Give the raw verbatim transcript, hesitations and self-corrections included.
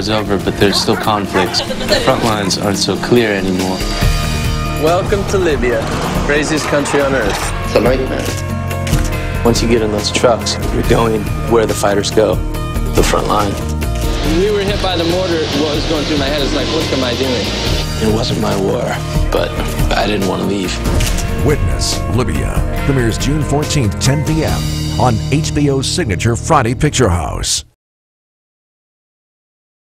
is over, but there's still conflicts. The front lines aren't so clear anymore. Welcome to Libya, craziest country on earth. It's a nightmare. Once you get in those trucks, you're going where the fighters go, the front line. When we were hit by the mortar, what was going through my head is like, what am I doing? It wasn't my war, but I didn't want to leave. Witness Libya premieres June fourteenth, ten p m on H B O's signature Friday Picture House.